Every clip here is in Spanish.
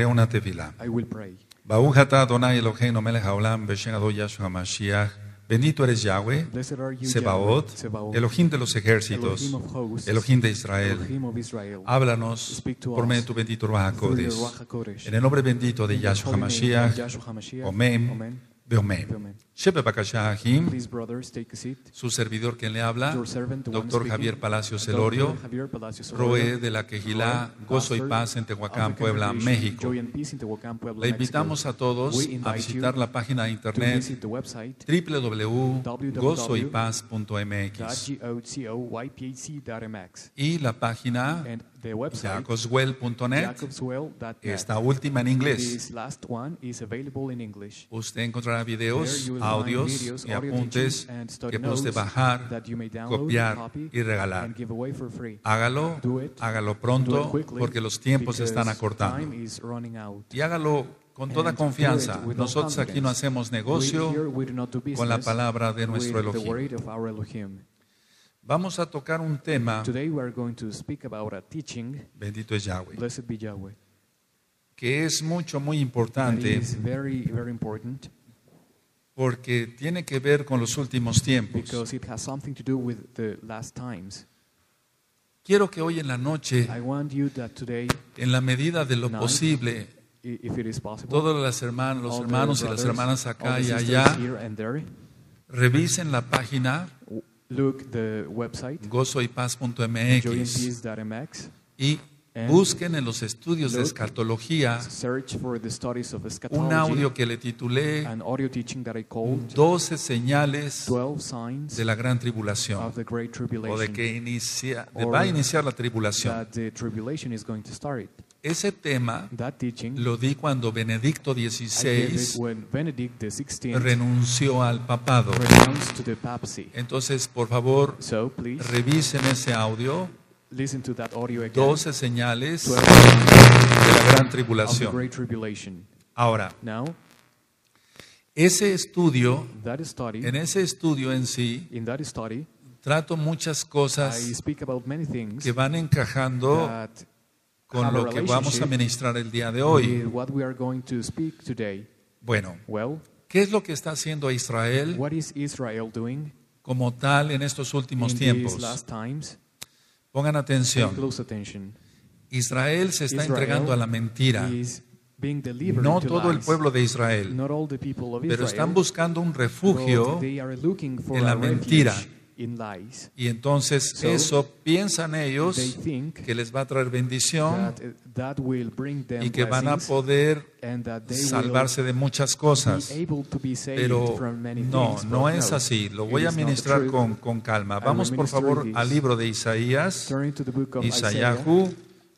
Haré una tefilá. Baruch atah Adonai Eloheinu melech haolam beshem Adonai Yahshua HaMashiach. Bendito eres Yahweh, Sebaot, Elohim de los ejércitos, Elohim de Israel. Háblanos por medio de tu bendito Rahakodesh. En el nombre bendito de Yahshua HaMashiach, Omeim, Beomeim. Shepe Pakashahim, su servidor quien le habla, Dr. Javier Palacios Celorio, Roe de la Quejilá, Gozo y Paz en Tehuacán, Puebla, México. Le invitamos a todos a visitar la página de internet www.gozoypaz.mx y la página jacobswell.net, esta última en inglés. Usted encontrará videos, audios y apuntes que puede bajar, copiar y regalar. Hágalo pronto porque los tiempos se están acortando. Y hágalo con toda confianza. Nosotros aquí no hacemos negocio con la palabra de nuestro Elohim. Vamos a tocar un tema, bendito es Yahweh, que es muy importante, porque tiene que ver con los últimos tiempos. Quiero que hoy en la noche, en la medida de lo posible, todos los hermanos y las hermanas acá y allá, revisen la página gozoypaz.mx y busquen en los estudios de escatología un audio que le titulé 12 señales de la gran tribulación, o de que va a iniciar la tribulación. Ese tema lo di cuando Benedicto XVI renunció al papado. Entonces, por favor, revisen ese audio. 12 señales de la gran tribulación. Ahora, en ese estudio en sí, trato muchas cosas que van encajando con lo que vamos a ministrar el día de hoy. Bueno, ¿qué es lo que está haciendo Israel como tal en estos últimos tiempos? Pongan atención. Israel se está entregando a la mentira. No todo el pueblo de Israel, pero están buscando un refugio en la mentira. Y entonces eso piensan ellos que les va a traer bendición y que van a poder salvarse de muchas cosas. Pero no es así. Lo voy a ministrar con calma. Vamos por favor al libro de Isaías,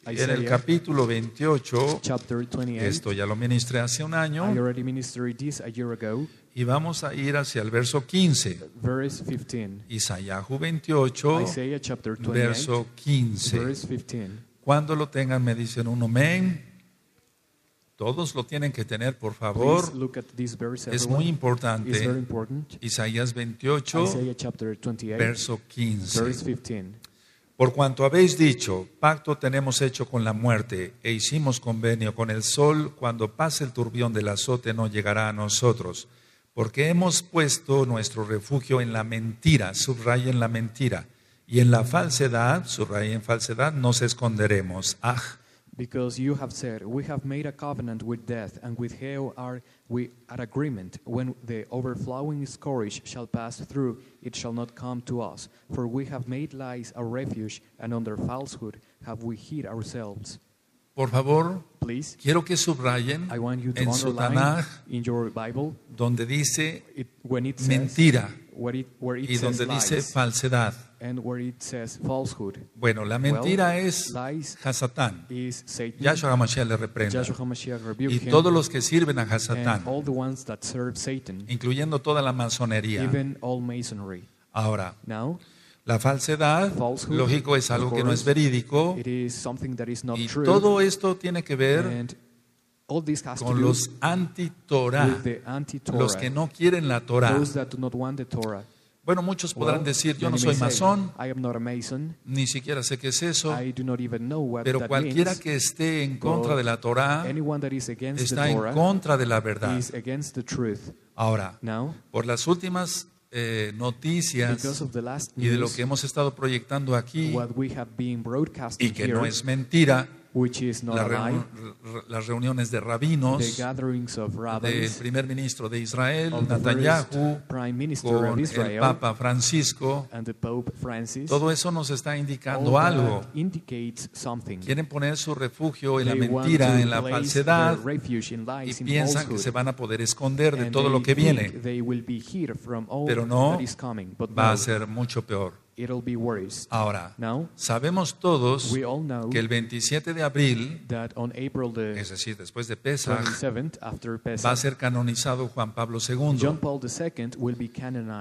en el capítulo 28, esto ya lo ministré hace un año, y vamos a ir hacia el verso 15. Isaías 28, verso 15. Cuando lo tengan me dicen un amén. Todos lo tienen que tener, por favor. Es muy importante. Isaías 28, verso 15. Por cuanto habéis dicho, pacto tenemos hecho con la muerte, e hicimos convenio con el sol, cuando pase el turbión del azote no llegará a nosotros, porque hemos puesto nuestro refugio en la mentira, subrayen la mentira, y en la falsedad, subrayen falsedad, nos esconderemos. Because you have said, we have made a covenant with death, and with hell are we at agreement. When the overflowing scourge shall pass through, it shall not come to us. For we have made lies a refuge, and under falsehood have we hid ourselves. Por favor, quiero que subrayen en su Tanaj, donde dice mentira y donde dice falsedad. Bueno, la mentira es Hasatán. Yahshua HaMashiach le reprenda. Y todos los que sirven a Hasatán, incluyendo toda la masonería. Ahora, la falsedad, lógico, es algo que no es verídico. Y todo esto tiene que ver con los anti-Torah, los que no quieren la Torah. Bueno, muchos podrán decir, yo no soy masón, ni siquiera sé qué es eso, pero cualquiera que esté en contra de la Torah está en contra de la verdad. Ahora, por las últimas noticias y de lo que hemos estado proyectando aquí, y que no es mentira, las reuniones de rabinos, del primer ministro de Israel, Netanyahu, con el Papa Francisco, todo eso nos está indicando algo. Quieren poner su refugio en la mentira, en la falsedad, y piensan que se van a poder esconder de todo lo que viene. Pero no, va a ser mucho peor. Ahora, sabemos todos que el 27 de abril, es decir, después de Pesach, va a ser canonizado Juan Pablo II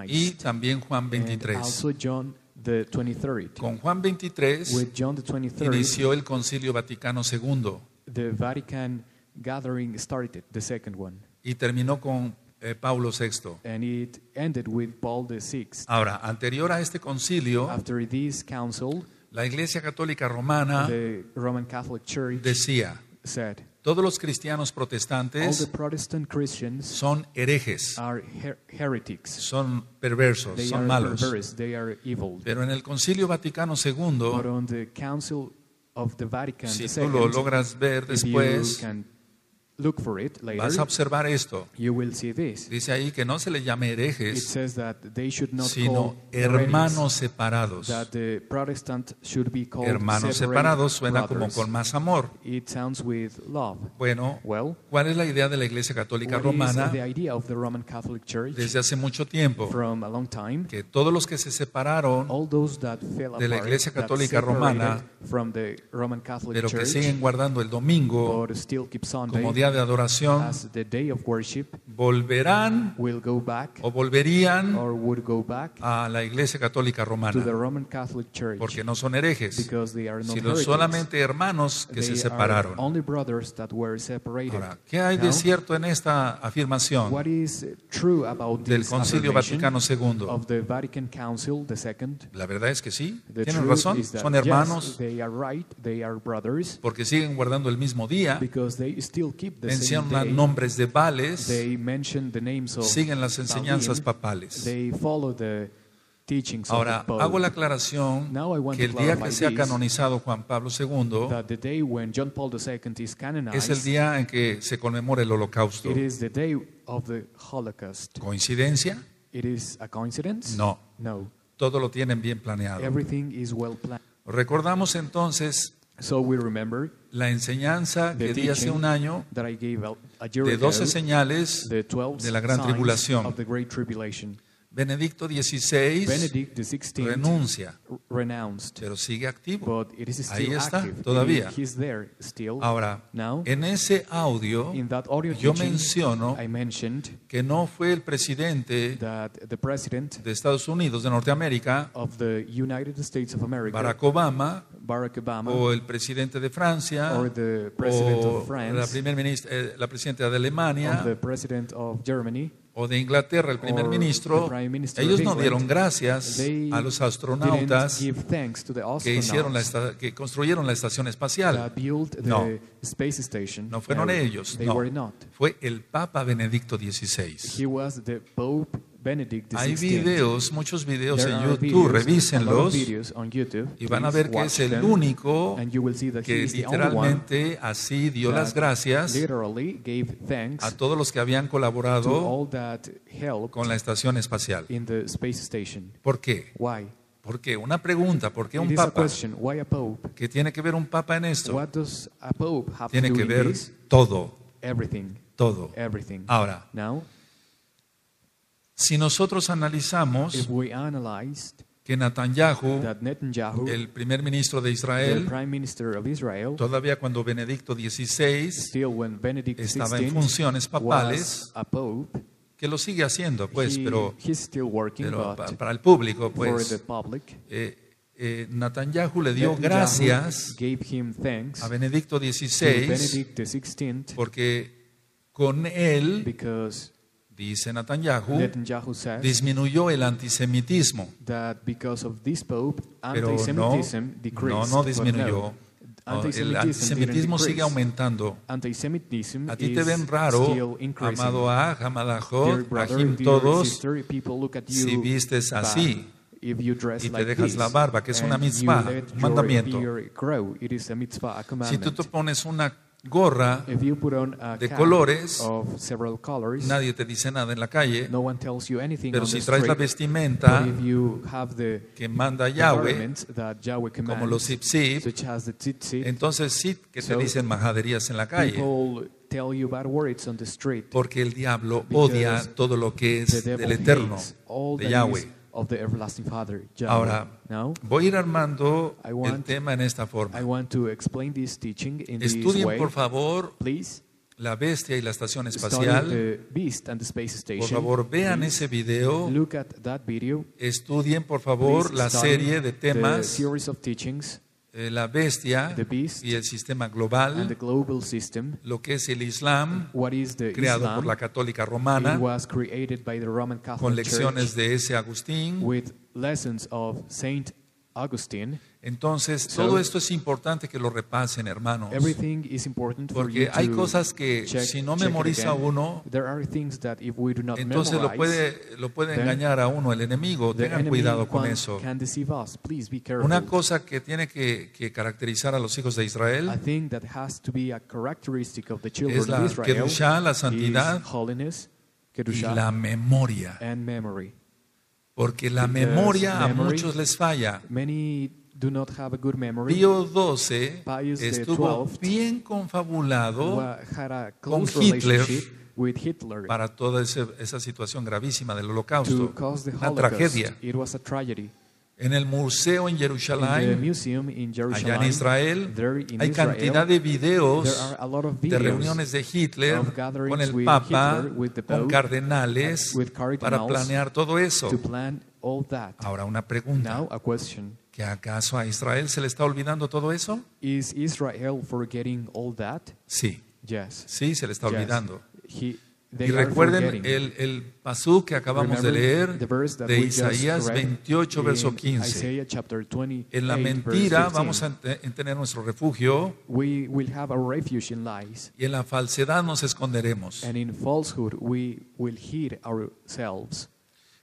y también Juan 23. Con Juan 23 inició el Concilio Vaticano II y terminó con Pablo VI. And it ended with Paul VI. Ahora, anterior a este concilio, la Iglesia Católica Romana decía, todos los cristianos protestantes son herejes, son perversos, son malos. Pero en el Concilio Vaticano II, si tú lo logras ver después, vas a observar esto. Dice ahí que no se les llame herejes, sino hermanos separados. Hermanos separados suena como con más amor. Bueno, ¿cuál es la idea de la Iglesia Católica Romana desde hace mucho tiempo? Que todos los que se separaron de la Iglesia Católica Romana, pero que siguen guardando el domingo como día de adoración, volverán o volverían a la Iglesia Católica Romana, porque no son herejes, sino solamente hermanos que se separaron. Ahora, ¿qué hay de cierto en esta afirmación del Concilio Vaticano II? La verdad es que sí, tienen razón, son hermanos, porque siguen guardando el mismo día, mencionan nombres de vales, siguen las enseñanzas papales. Ahora, hago la aclaración que el día que sea canonizado Juan Pablo II es el día en que se conmemora el Holocausto. ¿Coincidencia? No. Todo lo tienen bien planeado. Recordamos entonces la enseñanza que di hace un año de 12 señales de la gran tribulación. Benedicto XVI renuncia, pero sigue activo. Ahí está, todavía. Ahora, en ese audio yo menciono que no fue el presidente de Estados Unidos, de Norteamérica, Barack Obama, o el presidente de Francia, o la presidenta de Alemania, o de Inglaterra, el primer ministro. Ellos no dieron gracias a los astronautas que construyeron la estación espacial. No fueron ellos. Fue el Papa Benedicto XVI. Hay videos, muchos videos en YouTube, revísenlos, y van a ver que es el único que literalmente así dio las gracias a todos los que habían colaborado con la estación espacial. ¿Por qué? ¿Por qué? Una pregunta, ¿por qué un Papa? ¿Qué tiene que ver un Papa en esto? Tiene que ver todo, todo. Ahora, si nosotros analizamos que Netanyahu, el primer ministro de Israel, todavía cuando Benedicto XVI estaba en funciones papales, que lo sigue haciendo, pues, pero para el público, pues, Netanyahu le dio gracias a Benedicto XVI porque con él Dice Netanyahu disminuyó el antisemitismo, pero no disminuyó. El antisemitismo sigue aumentando. A ti te ven raro, amado Aj, amada Jod, Rahim, todos, sister, si vistes así y te dejas la barba, que es una mitzvah, un mandamiento. Si tú te pones una gorra de colores, nadie te dice nada en la calle, pero si traes la vestimenta que manda Yahweh, como los tzip, entonces sí que te dicen majaderías en la calle, porque el diablo odia todo lo que es del Eterno, de Yahweh. Ahora, voy a ir armando el tema en esta forma. Estudien, por favor, la bestia y la estación espacial. Por favor, vean ese video. Estudien, por favor, la serie de temas, la bestia y el sistema global, lo que es el Islam, creado por la Católica Romana, con lecciones de S. Agustín. Entonces, todo esto es importante que lo repasen, hermanos, porque hay cosas que si no memoriza uno, entonces lo puede engañar a uno el enemigo. Tengan cuidado con eso. Una cosa que tiene que caracterizar a los hijos de Israel es la Kedushah, la santidad, y la memoria, porque la memoria a muchos les falla. Pío XII estuvo bien confabulado con Hitler para toda esa situación gravísima del Holocausto, una tragedia. En el museo en Jerusalén, allá en Israel, hay cantidad de videos de reuniones de Hitler con el Papa, con cardenales, para planear todo eso. Ahora una pregunta: ¿que acaso a Israel se le está olvidando todo eso? Sí, sí se le está olvidando. Y recuerden el pasú que acabamos de leer de Isaías 28, verso 15. En la mentira vamos a tener nuestro refugio, y en la falsedad nos esconderemos.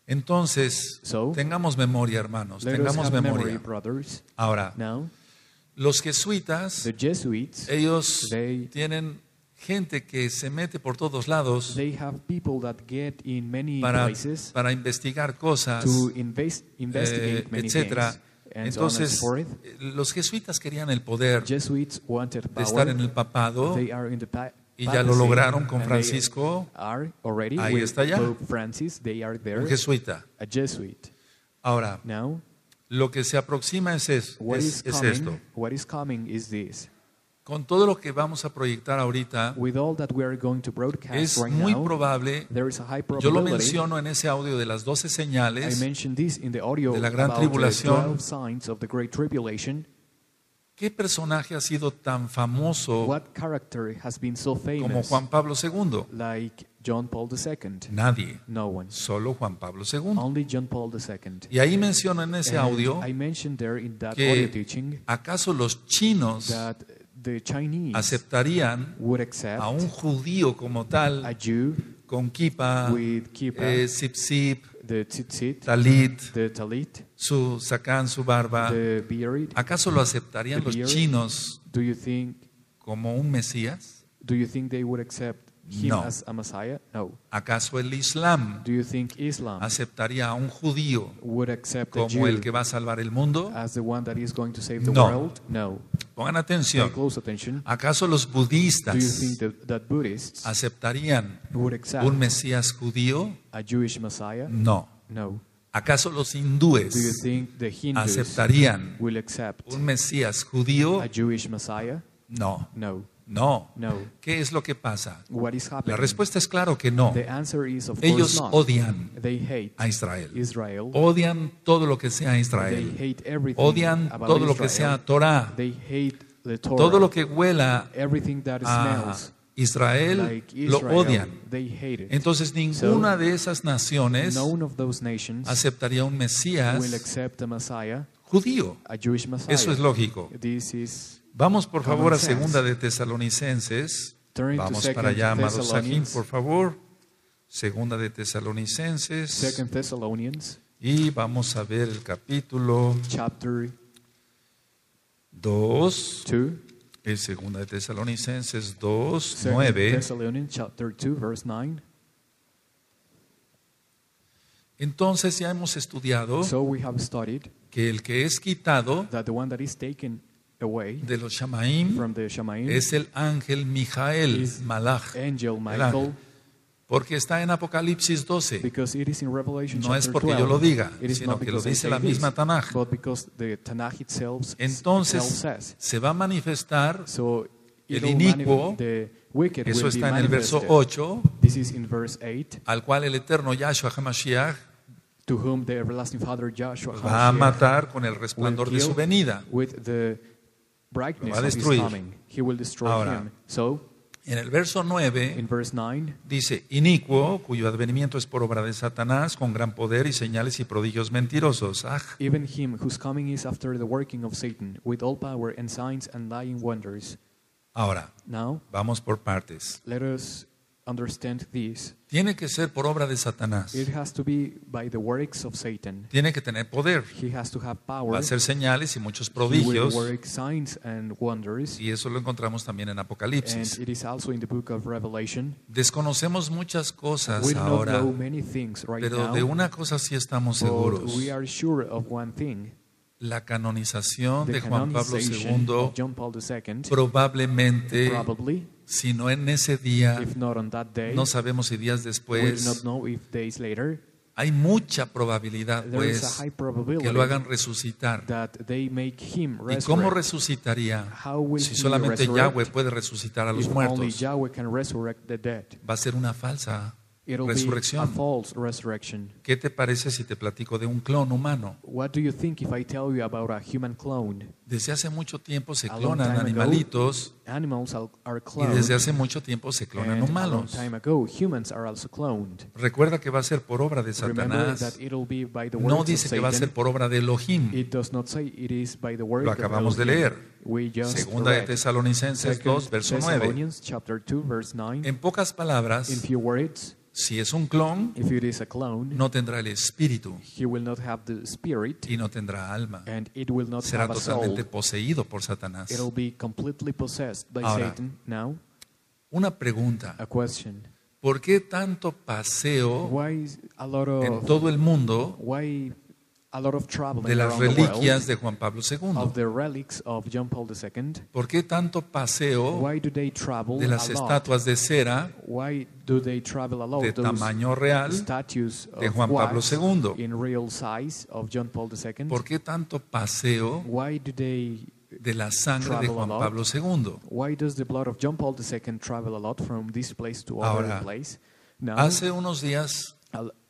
Entonces, tengamos memoria, hermanos, tengamos memoria. Ahora, los jesuitas, ellos tienen gente que se mete por todos lados para investigar cosas, etc. Entonces, los jesuitas querían el poder de estar en el papado, y ya lo lograron con Francisco. Ahí está ya un jesuita. Ahora, lo que se aproxima es esto. Con todo lo que vamos a proyectar ahorita, es muy probable, yo lo menciono en ese audio de las 12 señales de la gran tribulación. ¿Qué personaje ha sido tan famoso como Juan Pablo II? Nadie, solo Juan Pablo II. Y ahí menciono en ese audio que acaso los chinos aceptarían a un judío como tal, con kipa, sip-sip, talit, su sacán, su barba. ¿Acaso lo aceptarían los chinos como un Mesías? No. ¿Acaso el Islam aceptaría a un judío como el que va a salvar el mundo? No. Pongan atención. ¿Acaso los budistas aceptarían un Mesías judío? No. ¿Acaso los hindúes aceptarían un Mesías judío? No. ¿Qué es lo que pasa? La respuesta es claro que no. Ellos odian a Israel. Odian todo lo que sea Israel. Odian todo lo que sea Torah. Todo lo que huela a Israel lo odian. Entonces ninguna de esas naciones aceptaría un Mesías judío. Eso es lógico. Vamos por favor a Segunda de Tesalonicenses. Vamos para allá, amados Sahim, por favor. Segunda de Tesalonicenses. Y vamos a ver el capítulo 2. Segunda de Tesalonicenses 2:9. Entonces ya hemos estudiado que el que es quitado de los Shamaim es el ángel Mijael, Malach, porque está en Apocalipsis 12. No es porque yo lo diga, sino que lo dice la misma Tanaj. Entonces se va a manifestar el inicuo, eso está en el verso 8, al cual el eterno Yahshua HaMashiach va a matar con el resplandor de su venida. Lo va a destruir. Ahora, en el verso 9 dice: inicuo, cuyo advenimiento es por obra de Satanás, con gran poder y señales y prodigios mentirosos. Even him whose coming is after the working of Satan, with all power and signs and lying wonders. Ahora, vamos por partes. Let us understand this. Tiene que ser por obra de Satanás. It has to be by the works of Satan. Tiene que tener poder. He has to have power. Va a hacer señales y muchos prodigios. He will work signs and wonders. Y eso lo encontramos también en Apocalipsis. And it is also in the book of Revelation. Desconocemos muchas cosas ahora, pero de una cosa sí estamos seguros. We are sure of one thing. La canonización de Juan Pablo II probablemente, si no en ese día, no sabemos si días después, hay mucha probabilidad pues que lo hagan resucitar. ¿Y cómo resucitaría? Si solamente Yahweh puede resucitar a los muertos, va a ser una falsa resurrección. ¿Qué te parece si te platico de un clon humano? Desde hace mucho tiempo se clonan animalitos y desde hace mucho tiempo se clonan humanos. Recuerda que va a ser por obra de Satanás. No dice que va a ser por obra de Elohim. Lo acabamos de leer. Segunda de Tesalonicenses 2, verso 9. En pocas palabras, si es un clon, no tendrá el espíritu y no tendrá alma. Será totalmente poseído por Satanás. Ahora, una pregunta. ¿Por qué tanto paseo en todo el mundo de las reliquias de Juan Pablo II? ¿Por qué tanto paseo de las estatuas de cera de tamaño real de Juan Pablo II? ¿Por qué tanto paseo de la sangre de Juan Pablo II? Ahora, hace unos días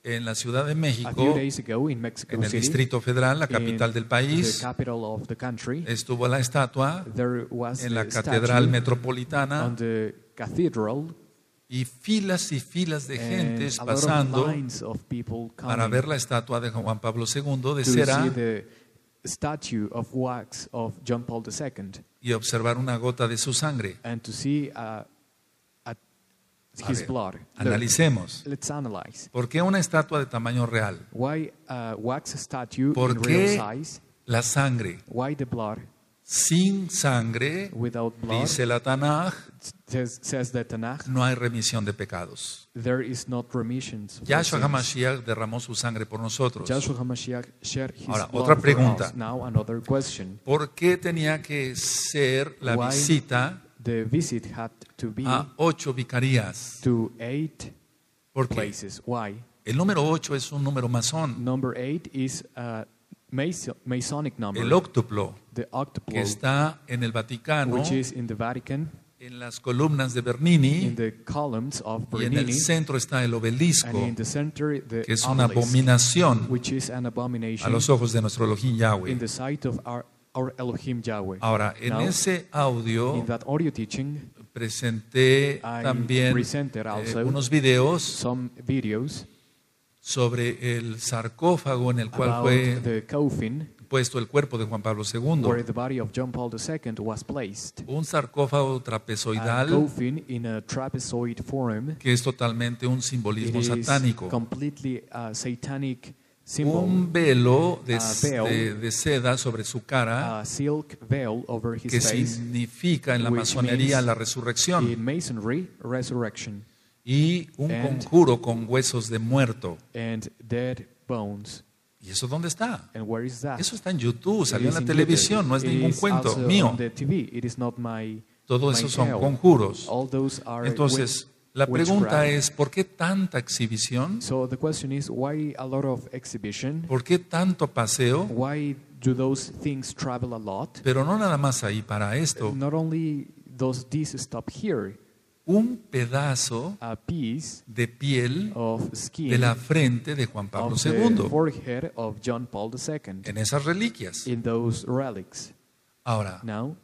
en la Ciudad de México, en el Distrito Federal, la capital del país, estuvo la estatua en la Catedral Metropolitana y filas de gentes pasando para ver la estatua de Juan Pablo II de cera y observar una gota de su sangre. A ver, analicemos. ¿Por qué una estatua de tamaño real? ¿Por qué la sangre? Sin sangre, dice la Tanaj, no hay remisión de pecados. Yahshua HaMashiach derramó su sangre por nosotros. Ahora, otra pregunta. ¿Por qué tenía que ser la visita a 8 vicarías? ¿Por qué? El número 8 es un número masón. El óctuplo que está en el Vaticano, en las columnas de Bernini, y en el centro está el obelisco, que es una abominación a los ojos de nuestro Elohim Yahweh. Ahora, en ese audio, presenté también unos videos sobre el sarcófago en el cual fue puesto el cuerpo de Juan Pablo II. Un sarcófago trapezoidal que es totalmente un simbolismo satánico. Un velo de seda sobre su cara que significa en la masonería la resurrección y un conjuro con huesos de muerto. ¿Y eso dónde está? Eso está en YouTube, salió en la televisión, no es ningún cuento mío. Todo eso son conjuros. Entonces, la pregunta es, ¿por qué tanta exhibición? ¿Por qué tanto paseo? Pero no nada más ahí para esto. Un pedazo de piel de la frente de Juan Pablo II en esas reliquias. Ahora,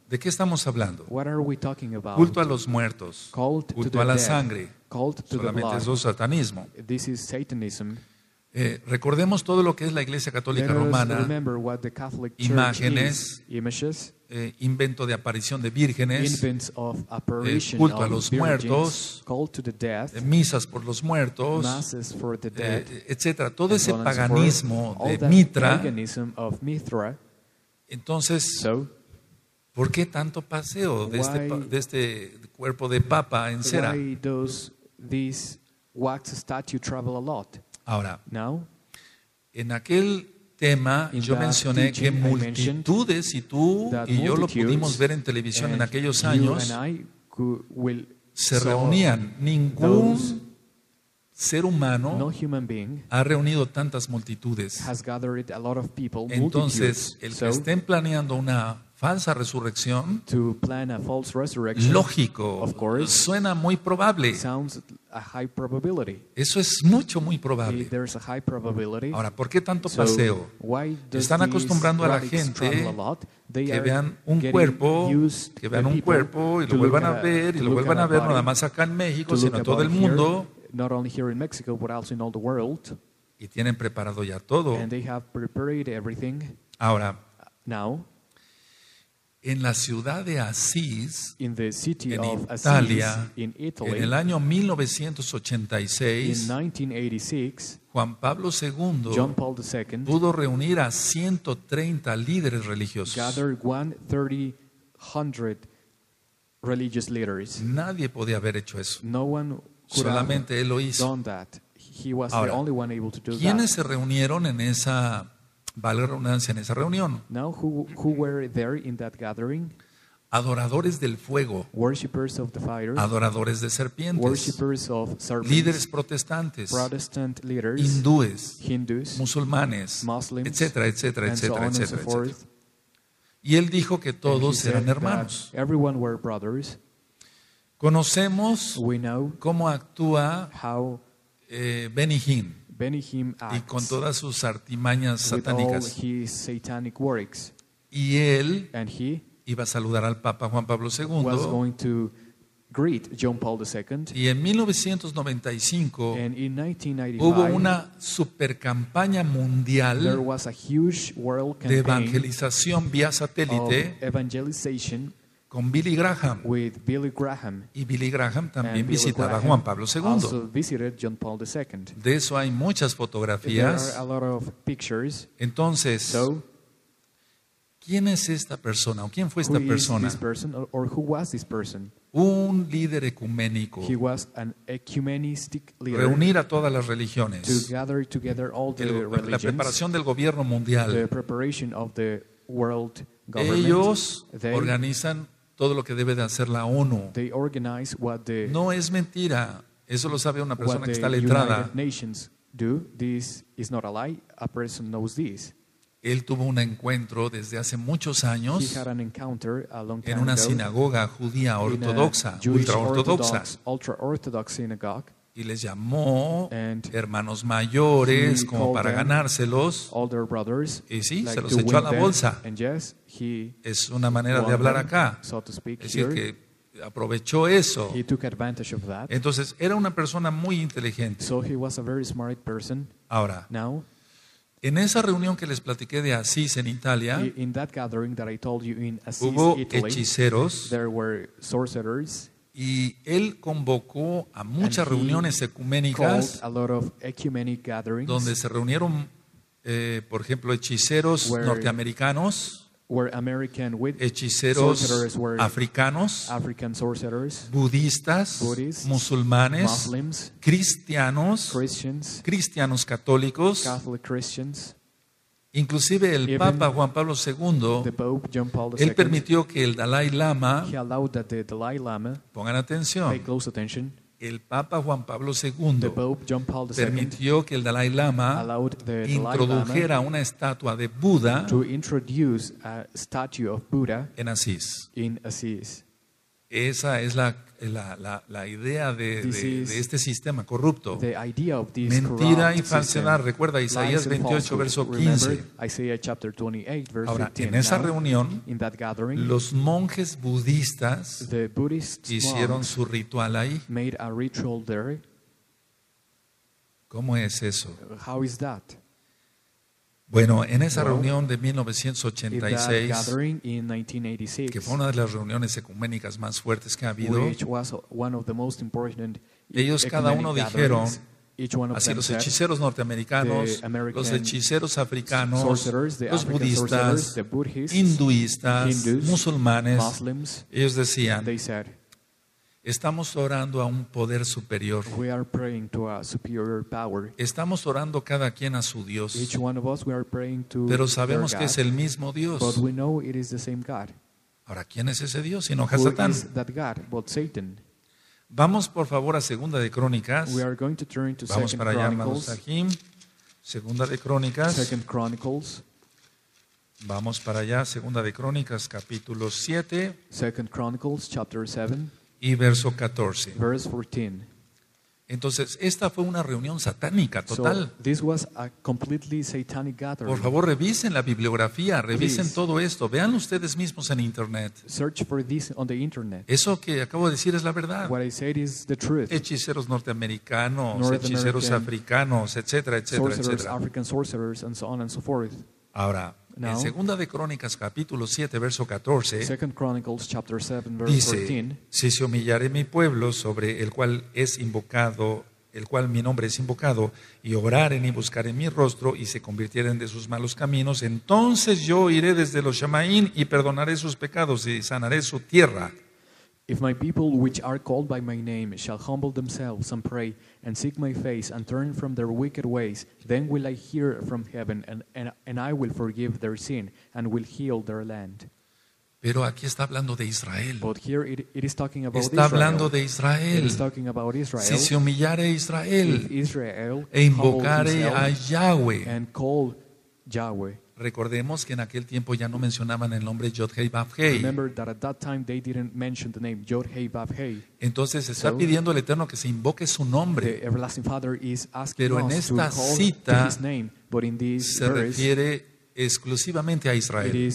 ¿de qué estamos hablando? Culto a los muertos, culto a la sangre, solamente eso es satanismo. Recordemos todo lo que es la Iglesia Católica Romana, imágenes, invento de aparición de vírgenes, culto a los muertos, misas por los muertos, etcétera. Todo ese paganismo de Mitra. Entonces, ¿por qué tanto paseo de este cuerpo de papa en cera? Ahora, en aquel tema yo mencioné que multitudes, y tú y yo lo pudimos ver en televisión en aquellos años, se reunían. Ningún ser humano ha reunido tantas multitudes. Entonces, el que estén planeando una falsa resurrección, lógico, suena muy probable. Eso es muy probable. Ahora, ¿por qué tanto paseo? Están acostumbrando a la gente que vean un cuerpo, y lo vuelvan a ver, no nada más acá en México, sino en todo el mundo. Y tienen preparado ya todo. Ahora, en la ciudad de Asís, en Italia, en el año 1986, Juan Pablo II pudo reunir a 130 líderes religiosos. Nadie podía haber hecho eso. Solamente él lo hizo. Ahora, ¿quiénes se reunieron en esa reunión? Adoradores del fuego, adoradores de serpientes, líderes protestantes, hindúes, musulmanes, etcétera, etcétera, etcétera, etcétera. Y él dijo que todos eran hermanos. Conocemos cómo actúa Benny Hinn y con todas sus artimañas satánicas. Y él iba a saludar al Papa Juan Pablo II. Y en 1995 hubo una supercampaña mundial de evangelización vía satélite con Billy Graham. Y Billy Graham también visitaba a Juan Pablo II. De eso hay muchas fotografías. Entonces, ¿quién es esta persona? ¿O quién fue esta persona? Un líder ecuménico. Reunir a todas las religiones. La preparación del gobierno mundial. Ellos organizan todo lo que debe de hacer la ONU. No es mentira, eso lo sabe una persona que está letrada. Él tuvo un encuentro desde hace muchos años en una sinagoga judía ortodoxa, ultraortodoxa. Y les llamó hermanos mayores como para ganárselos. Y sí, se los echó a la bolsa. Es una manera de hablar acá. Es decir, que aprovechó eso. Entonces era una persona muy inteligente. Ahora, en esa reunión que les platiqué de Asís en Italia, hubo hechiceros, y él convocó a muchas reuniones ecuménicas donde se reunieron, por ejemplo, hechiceros norteamericanos, hechiceros africanos, budistas, musulmanes, cristianos católicos, inclusive el Papa Juan Pablo II, él permitió que el Dalai Lama, pongan atención, el Papa Juan Pablo II permitió que el Dalai Lama introdujera una estatua de Buda en Asís. Esa es la idea de este sistema corrupto. Mentira y falsedad. Recuerda Isaías 28, verso 15. Ahora, en esa reunión, los monjes budistas hicieron su ritual ahí. ¿Cómo es eso? Bueno, en esa reunión de 1986, que fue una de las reuniones ecuménicas más fuertes que ha habido, ellos cada uno dijeron, así los hechiceros norteamericanos, los hechiceros africanos, los budistas, hinduistas, musulmanes, ellos decían, estamos orando a un poder superior. Estamos orando cada quien a su Dios. Pero sabemos que es el mismo Dios. Ahora, ¿quién es ese Dios sino Hasatán? Vamos por favor a Segunda de Crónicas. Vamos para allá, amados Sahim. Segunda de Crónicas. Vamos para allá, Segunda de Crónicas, capítulo 7. Y verso 14. Entonces, esta fue una reunión satánica total. Por favor, revisen la bibliografía, revisen todo esto, vean ustedes mismos en internet. Eso que acabo de decir es la verdad. Hechiceros norteamericanos, hechiceros africanos, etcétera, etcétera, etcétera. Ahora, en Segunda de Crónicas capítulo 7 verso 14 dice: si se humillare mi pueblo sobre el cual es invocado, el cual mi nombre es invocado, y oraren y buscaren mi rostro y se convirtieren de sus malos caminos, entonces yo iré desde los Shamaim y perdonaré sus pecados y sanaré su tierra. If my people which are called by my name shall humble themselves and pray and seek my face and turn from their wicked ways, then will I hear from heaven and I will forgive their sin and will heal their land. Pero aquí está hablando de Israel. Está hablando de Israel. Si se humillare Israel e invocare a Yahweh. Recordemos que en aquel tiempo ya no mencionaban el nombre Yod-Hei-Vav-Hei. Entonces está pidiendo al Eterno que se invoque su nombre. Pero en esta cita se refiere exclusivamente a Israel.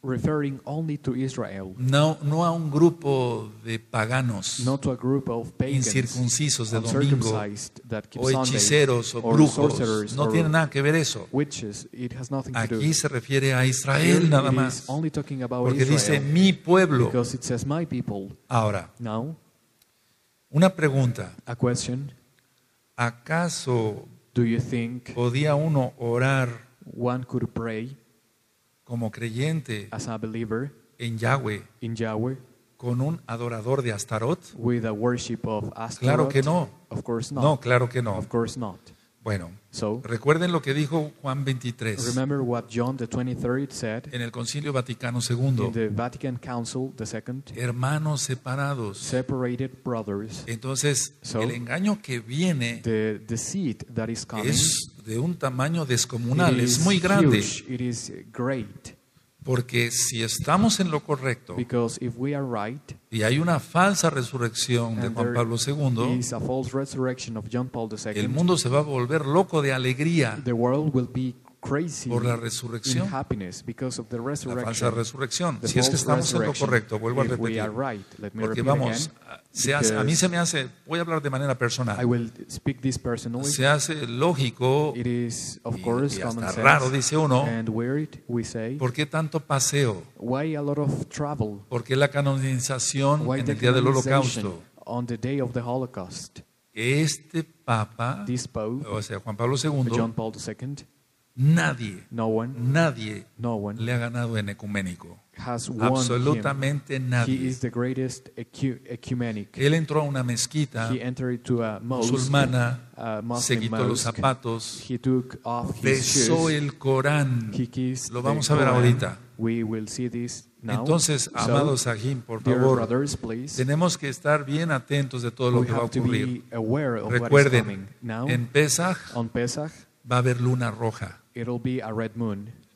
No a un grupo de paganos, incircuncisos de domingo, o hechiceros o brujos. No tiene nada que ver eso. Aquí se refiere a Israel nada más, porque dice mi pueblo. Ahora, una pregunta: ¿acaso podía uno orar como creyente en Yahweh con un adorador de Astarot? Claro que no. No, claro que no. Bueno, recuerden lo que dijo Juan 23 en el Concilio Vaticano II. Hermanos separados. Entonces, el engaño que viene es de un tamaño descomunal, es muy grande. Porque si estamos en lo correcto, y hay una falsa resurrección de Juan Pablo II, el mundo se va a volver loco de alegría. por la resurrección, la falsa resurrección. Si es que estamos en lo correcto, vuelvo a repetir, porque vamos, a mí se me hace, voy a hablar de manera personal, se hace lógico y hasta raro, dice uno, ¿por qué tanto paseo? ¿Por qué la canonización en el día del Holocausto? Este Papa, o sea, Juan Pablo II, nadie le ha ganado en ecuménico. Absolutamente nadie. Él entró a una mezquita musulmana, se quitó los zapatos, besó el Corán. Lo vamos a ver ahorita. Entonces, amados Sahim, por favor, tenemos que estar bien atentos de todo lo que va a ocurrir. Recuerden, en Pesach va a haber luna roja.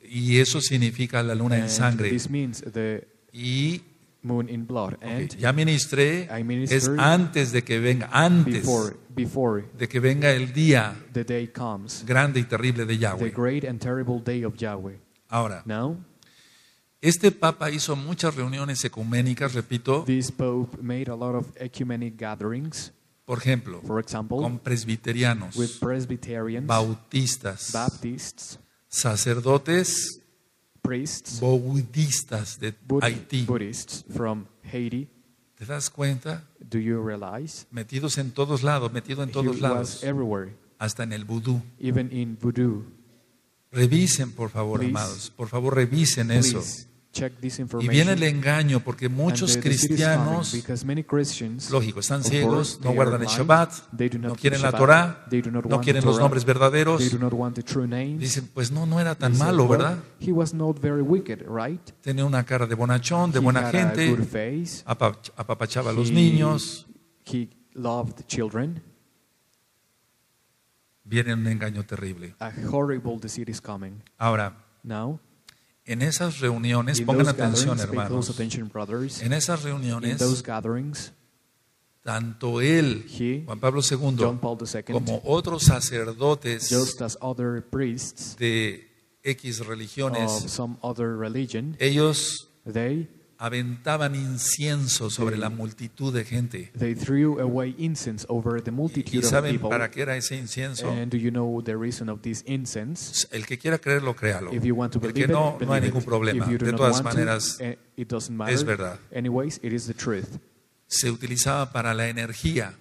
Y eso significa la luna en sangre. Y ya ministré, es antes de que venga, antes de que venga el día grande y terrible de Yahweh. Ahora, este Papa hizo muchas reuniones ecuménicas, repito. Por ejemplo, con presbiterianos, bautistas, sacerdotes, budistas de Haití. ¿Te das cuenta? Metidos en todos lados, hasta en el vudú. Revisen, por favor, amados, por favor, revisen eso. Y viene el engaño, porque muchos cristianos, lógico, están ciegos, no guardan el Shabbat, no quieren la Torah, no quieren los nombres verdaderos. Dicen, pues no era tan malo, ¿verdad? Tenía una cara de bonachón, de buena gente, apapachaba a los niños. Viene un engaño terrible. Ahora, en esas reuniones, pongan atención, hermanos, en esas reuniones, tanto él, Juan Pablo II, como otros sacerdotes de X religiones, ellos aventaban incienso sobre la multitud de gente. ¿Y saben para qué era ese incienso? El que quiera creerlo, créalo. El que no, no hay ningún problema. De todas maneras, es verdad. Se utilizaba para la energía,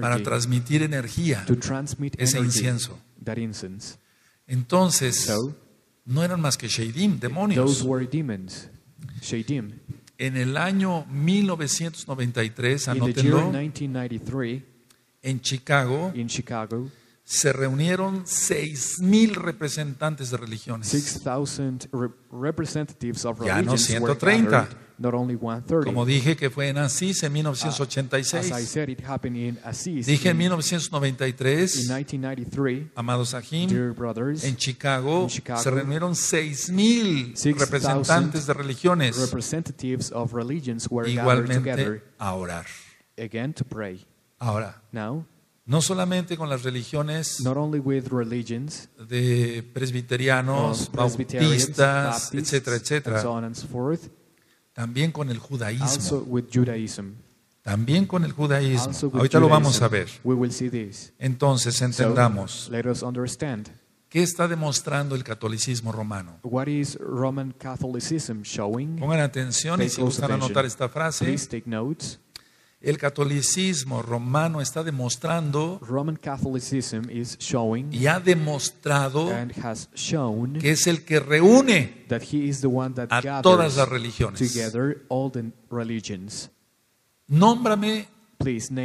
para transmitir energía, ese incienso. Entonces, no eran más que Sheidim, demonios. En el año 1993, anótenlo, en Chicago, se reunieron 6,000 representantes de religiones. Ya no 130. Como dije que fue en Asís en 1986. Dije en 1993, amados Ahim, en Chicago se reunieron 6,000 representantes de religiones, igualmente a orar. Ahora, no solamente con las religiones de presbiterianos, bautistas, etcétera, etcétera, también con el judaísmo. Ahorita lo vamos a ver. Entonces entendamos, ¿qué está demostrando el catolicismo romano? Pongan atención y si gustan anotar esta frase. El catolicismo romano está demostrando y ha demostrado que es el que reúne a todas las religiones. Nómbrame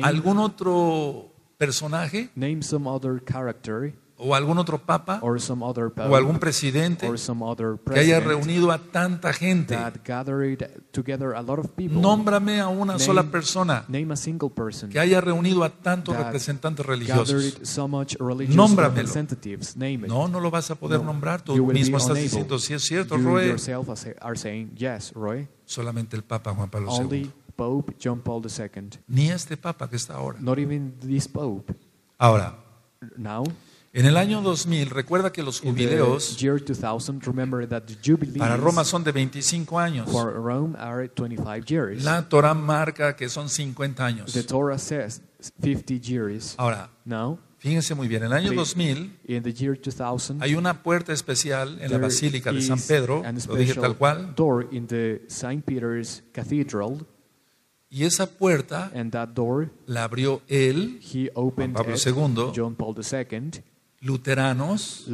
algún otro personaje o algún otro papa o algún presidente que haya reunido a tanta gente. Nómbrame a una sola persona que haya reunido a tantos representantes religiosos. Nómbramelo. No lo vas a poder nombrar. Tú mismo estás diciendo, sí es cierto, Roy. Solamente el Papa Juan Pablo II. Ni este Papa que está ahora. Ahora, En el año 2000, recuerda que los jubileos para Roma son de 25 años. La Torah marca que son 50 años. The Torah says 50 years. Ahora, fíjense muy bien, en el año 2000 hay una puerta especial en la Basílica de San Pedro, lo dije tal cual, y esa puerta la abrió él, Juan Pablo II, luteranos,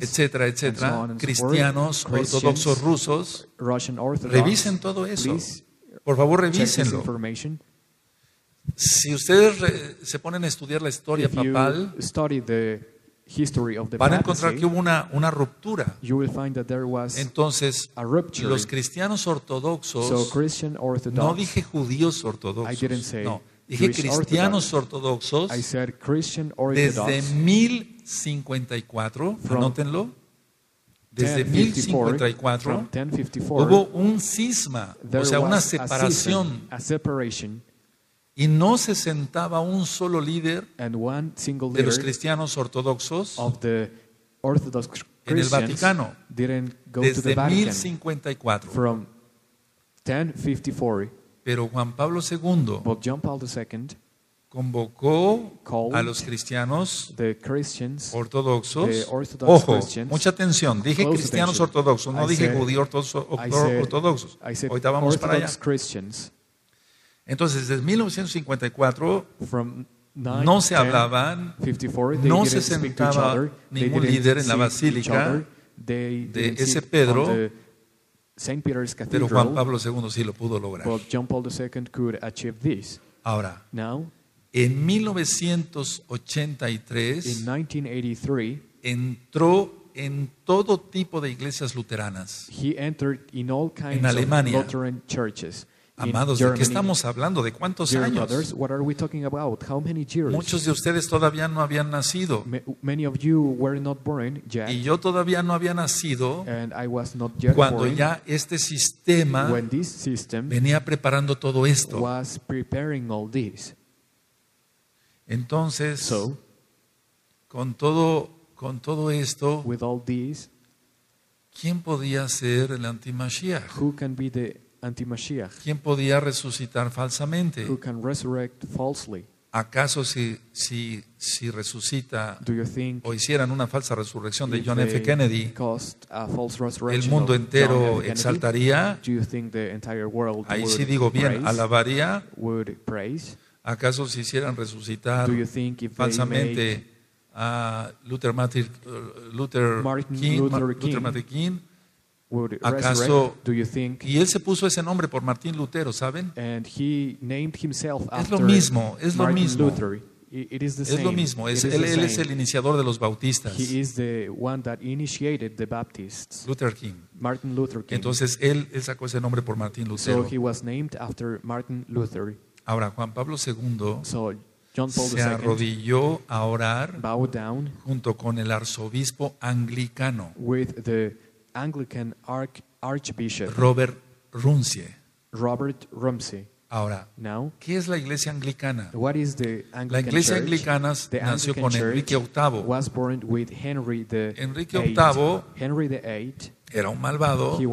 etcétera, etcétera, cristianos, ortodoxos rusos. Revisen todo eso, por favor, revísenlo. Si ustedes se ponen a estudiar la historia papal, van a encontrar que hubo una ruptura. Entonces, los cristianos ortodoxos, no dije judíos ortodoxos, no, dije cristianos ortodoxos, desde 1054, anótenlo, desde 1054, hubo un cisma, o sea, una separación. Y no se sentaba un solo líder de los cristianos ortodoxos en el Vaticano desde 1054. Pero Juan Pablo II convocó a los cristianos ortodoxos. Ojo, mucha atención. Dije cristianos ortodoxos, no dije judíos ortodoxos. Ahorita vamos para allá. Entonces, desde 1954 no se hablaban, no se sentaba ningún líder en la Basílica de ese Pedro, pero Juan Pablo II sí lo pudo lograr. Ahora, en 1983 entró en todo tipo de iglesias luteranas en Alemania. Amados, ¿de qué estamos hablando? ¿De cuántos años? Muchos de ustedes todavía no habían nacido. Y yo todavía no había nacido cuando ya este sistema venía preparando todo esto. Entonces, con todo esto, ¿quién podía ser el anti-Mashiach? ¿Quién podía resucitar falsamente? ¿Acaso si resucita o hicieran una falsa resurrección de John F. Kennedy, el mundo entero exaltaría? Ahí sí digo bien, alabaría. ¿Acaso si hicieran resucitar falsamente a Luther King? ¿Acaso? Y él se puso ese nombre por Martín Lutero, ¿saben? Es lo mismo, es lo mismo. Es lo mismo, él es el iniciador de los bautistas. Luther King. Entonces él sacó ese nombre por Martín Lutero. Ahora, Juan Pablo II se arrodilló a orar junto con el arzobispo anglicano Archbishop Robert Rumsey. Ahora, ¿qué es la iglesia anglicana? La iglesia anglicana nació con Enrique VIII. Henry VIII era un malvado y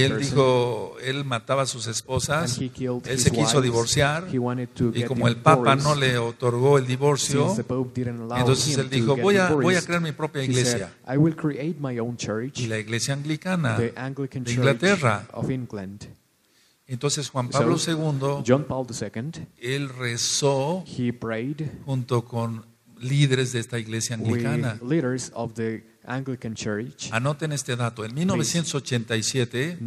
él dijo, él mataba a sus esposas, él se quiso divorciar y como el Papa no le otorgó el divorcio, entonces él dijo, voy a crear mi propia iglesia. Y la iglesia anglicana de Inglaterra. Entonces Juan Pablo II, él rezó junto con líderes de esta iglesia anglicana. Anoten este dato. En 1987,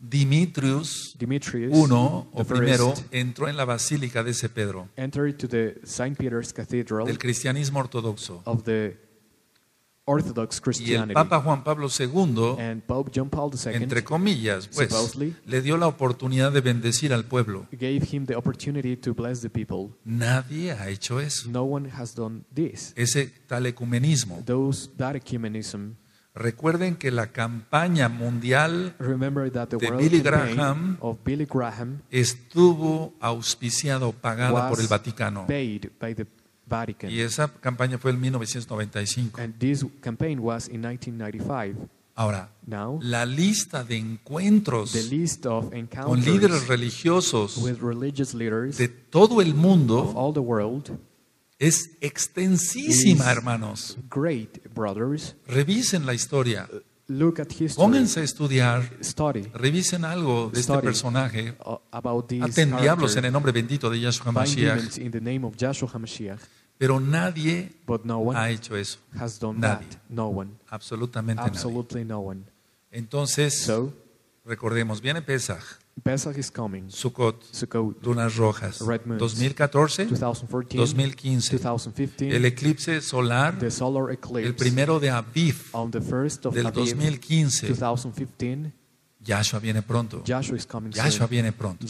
Dimitrius I entró en la Basílica de San Pedro, del cristianismo ortodoxo. Y el Papa Juan Pablo II, entre comillas, pues, le dio la oportunidad de bendecir al pueblo. Nadie ha hecho eso. Ese tal ecumenismo. Recuerden que la campaña mundial de Billy Graham estuvo auspiciada o pagada por el Vaticano. Vatican. Y esa campaña fue en 1995. And this campaign was in 1995. Ahora, now, la lista de encuentros con líderes religiosos de todo el mundo es extensísima, hermanos. Great, brothers. Revisen la historia. Look at history. Pónganse a estudiar. Study. Revisen algo de este personaje. Aten diablos en el nombre bendito de Yahshua HaMashiach. Pero nadie ha hecho eso. Nadie. Absolutamente nadie. Entonces, recordemos, viene Pesach. Pesach is coming. Sukkot, lunas rojas, Red Moons, 2014, 2015, el eclipse solar, the solar eclipse, el primero de Aviv del Aviv, 2015. Yahshua viene pronto. Yahshua viene pronto.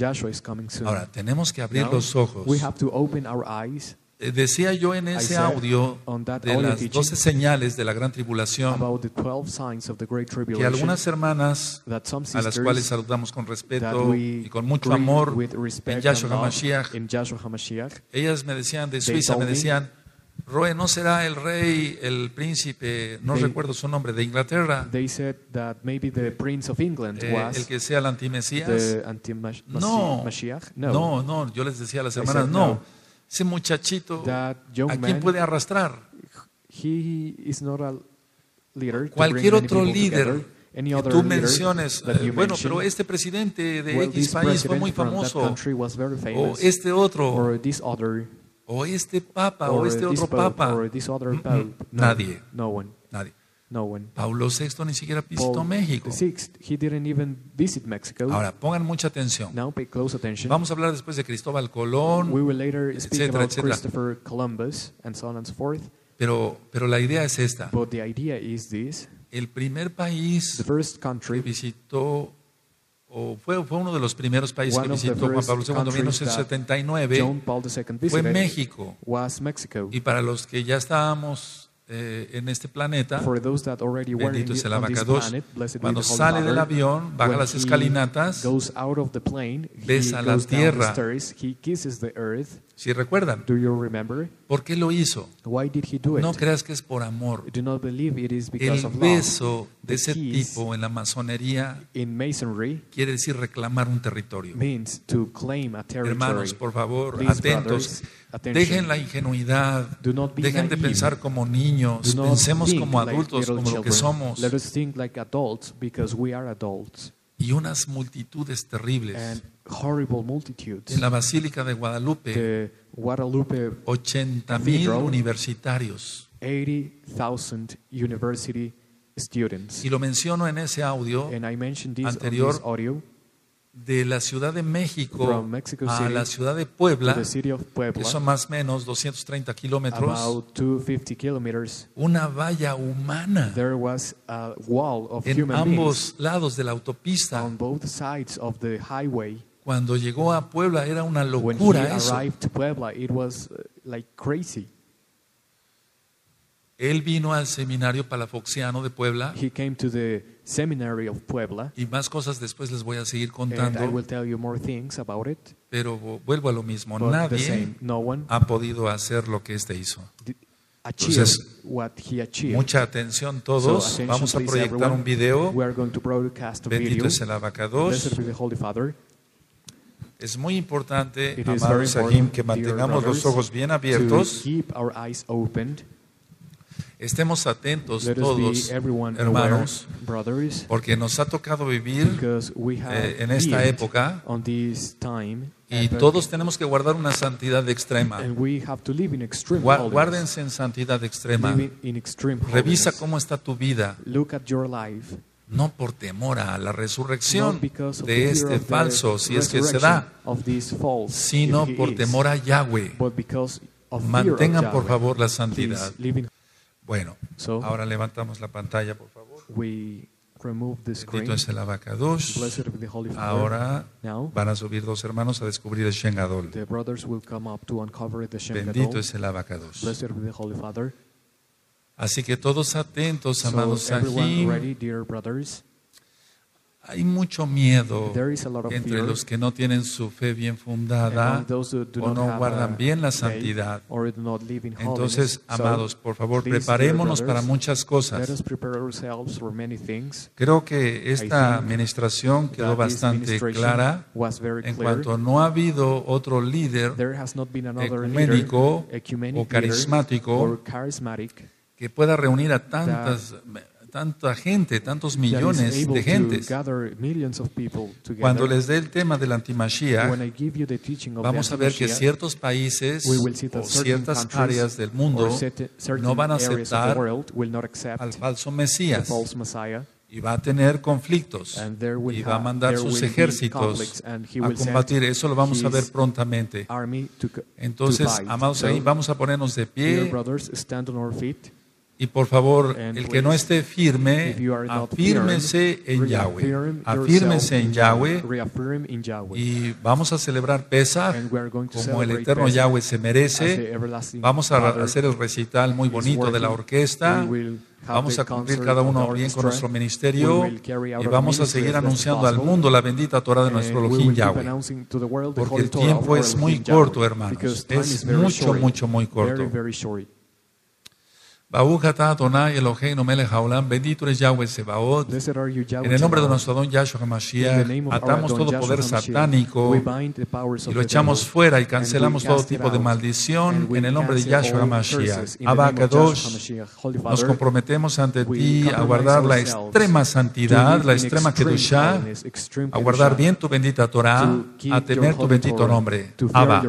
Ahora, tenemos que abrir los ojos. We have to open our eyes. Decía yo en ese audio de las 12 señales de la gran tribulación que algunas hermanas a las cuales saludamos con respeto y con mucho amor en Yahshua HaMashiach, ellas me decían de Suiza, me decían: Roe, ¿no será el rey, el príncipe, no recuerdo su nombre, de Inglaterra, el que sea el antimesías? No, yo les decía a las hermanas, no. Ese muchachito, ¿a quién puede arrastrar? Cualquier otro líder que tú menciones, bueno, pero este presidente de X país fue muy famoso, o este otro, o este papa, o este otro papa. Nadie. Pablo VI ni siquiera visitó México. Ahora, pongan mucha atención. Vamos a hablar después de Cristóbal Colón, etcétera, etcétera. Pero la idea es esta. El primer país que visitó, o fue uno de los primeros países que visitó Juan Pablo II en 1979, fue México. Y para los que ya estábamos en este planeta, bendito es el Avacadosh, cuando sale del avión, baja las escalinatas, besa la tierra. Si recuerdan, ¿por qué lo hizo? No creas que es por amor. El beso de ese tipo en la masonería quiere decir reclamar un territorio. Hermanos, por favor, atentos. Dejen la ingenuidad, dejen de pensar como niños, pensemos como adultos, como lo que somos. Y unas multitudes terribles. En la Basílica de Guadalupe, 80,000 universitarios. Y lo menciono en ese audio anterior. De la Ciudad de México a la Ciudad de Puebla, que son más o menos 230 kilómetros, una valla humana en ambos lados de la autopista. Cuando llegó a Puebla era una locura eso. Él vino al seminario palafoxiano de Puebla. Y más cosas después les voy a seguir contando. Pero vuelvo a lo mismo. Nadie ha podido hacer lo que este hizo. Entonces, mucha atención todos. Vamos a proyectar un video. Bendito es el Avacadosh. Es muy importante, amados Sahim, que mantengamos los ojos bien abiertos. Estemos atentos todos, hermanos, porque nos ha tocado vivir en esta época y todos tenemos que guardar una santidad extrema. Guárdense en santidad extrema. Revisa cómo está tu vida. No por temor a la resurrección de este falso, si es que se da, sino por temor a Yahweh. Mantengan, por favor, la santidad. Bueno, ahora levantamos la pantalla, por favor. Bendito es el Avacadosh. Ahora van a subir dos hermanos a descubrir el Shema Gadol. Bendito es el Avacadosh. Así que todos atentos, amados aquí. Hay mucho miedo entre los que no tienen su fe bien fundada o no guardan bien la santidad. Entonces, amados, por favor, preparémonos para muchas cosas. Creo que esta administración quedó bastante clara en cuanto no ha habido otro líder ecuménico o carismático que pueda reunir a tanta gente, tantos millones de gentes. Cuando les dé el tema del antimashiach, vamos a ver que ciertos países o ciertas áreas del mundo no van a aceptar al falso Mesías. Y va a tener conflictos y va a mandar sus ejércitos a combatir. Eso lo vamos a ver prontamente. Entonces, amados, ahí vamos a ponernos de pie. Y por favor, el que no esté firme, afírmese en Yahweh. Afírmese en Yahweh. Y vamos a celebrar Pesach como el eterno Yahweh se merece. Vamos a hacer el recital muy bonito de la orquesta. Vamos a cumplir cada uno bien con nuestro ministerio y vamos a seguir anunciando al mundo la bendita Torah de nuestro Elohim Yahweh. Porque el tiempo es muy corto, hermanos. Es muy corto. Bendito eres Yahweh Sebaot. En el nombre de nuestro don Yahshua HaMashiach, atamos todo poder satánico y lo echamos fuera y cancelamos todo tipo de maldición en el nombre de Yahshua HaMashiach. Avacadosh, nos comprometemos ante ti a guardar la extrema santidad, la extrema Kedushah, a guardar bien tu bendita Torah, a temer tu bendito nombre. Abba,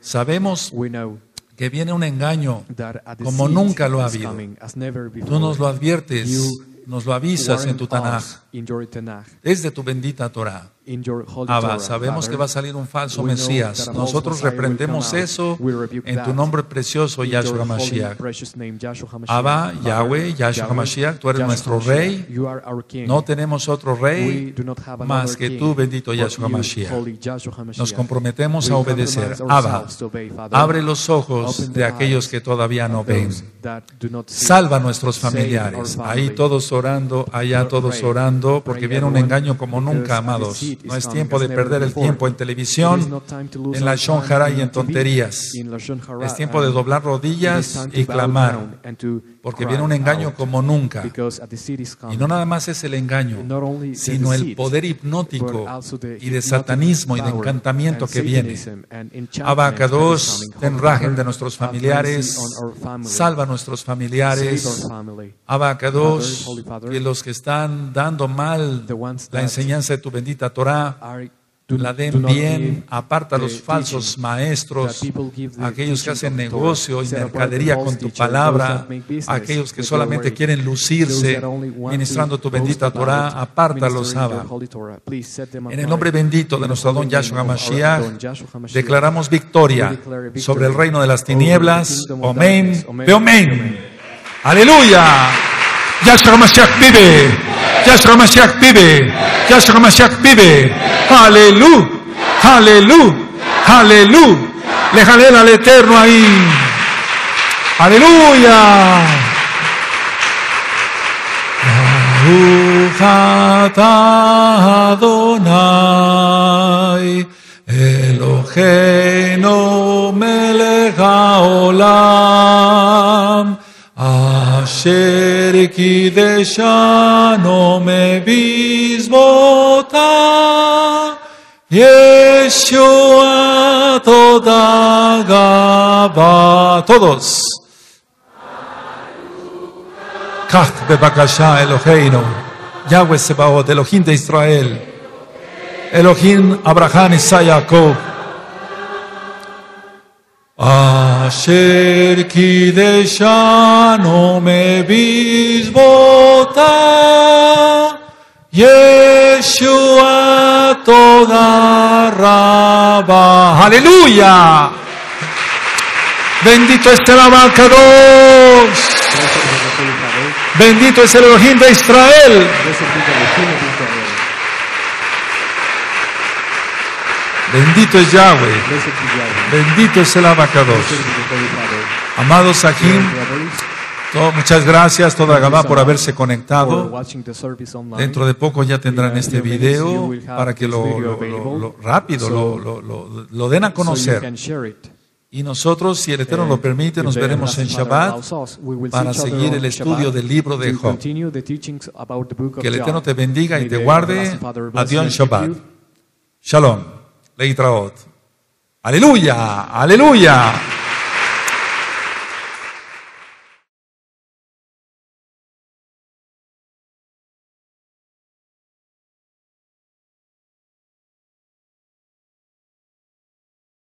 sabemos que viene un engaño como nunca lo ha habido. Tú nos lo adviertes, nos lo avisas en tu Tanaj, desde tu bendita Torah. Abba, sabemos que va a salir un falso Mesías. Nosotros reprendemos eso en tu nombre precioso, Yahshua HaMashiach. Abba, Yahweh, Yahshua HaMashiach, tú eres nuestro Rey. No tenemos otro Rey más que tú, bendito Yahshua HaMashiach. Nos comprometemos a obedecer. Abba, abre los ojos de aquellos que todavía no ven. Salva a nuestros familiares. Ahí todos orando, allá todos orando, porque viene un engaño como nunca, amados. No es tiempo de perder el tiempo en televisión, en la Shon Hara y en tonterías. Es tiempo de doblar rodillas y clamar, porque viene un engaño como nunca. Y no nada más es el engaño, sino el poder hipnótico y de satanismo y de encantamiento que viene. Avacadosh, ten rajen de nuestros familiares, salva a nuestros familiares. Avacadosh, que los que están dando mal la enseñanza de tu bendita Torah, la den bien, aparta a los falsos maestros, aquellos que hacen negocio y mercadería con tu palabra, aquellos que solamente quieren lucirse ministrando tu bendita Torah, apártalos, Abba. En el nombre bendito de nuestro don Yahshua HaMashiach, declaramos victoria sobre el reino de las tinieblas. Omeim, Beomeim. Aleluya. Yahshua HaMashiach vive. Yahshua HaMashiach vive, Yahshua HaMashiach vive, aleluya, aleluya, aleluya, le jalé al eterno ahí, aleluya. Baruch atah Adonai, Eloheinu melech haolam, Asher kideshanu mevizvotah, Yeshua toda gabah. Todos. Kach bebakasha Eloheinu, Yahweh Sebaot, Elohim de Israel, Elohim Abraham, Isaac, Jacob. Asher kideshanu mevizvotah, Yeshua toda rabah. Aleluya. Bendito es el Avacadosh. Bendito es el Elohim de Israel. Bendito es Yahweh, bendito es el Avacadosh. Amados Sahim, Muchas gracias, toda Gabá, por haberse conectado. Dentro de poco ya tendrán este video para que lo den a conocer. Y nosotros, si el Eterno lo permite, nos veremos en Shabbat para seguir el estudio del libro de Job. Que el Eterno te bendiga y te guarde. Adiós, Shabbat. Shalom. Leitraot. Aleluya, aleluya.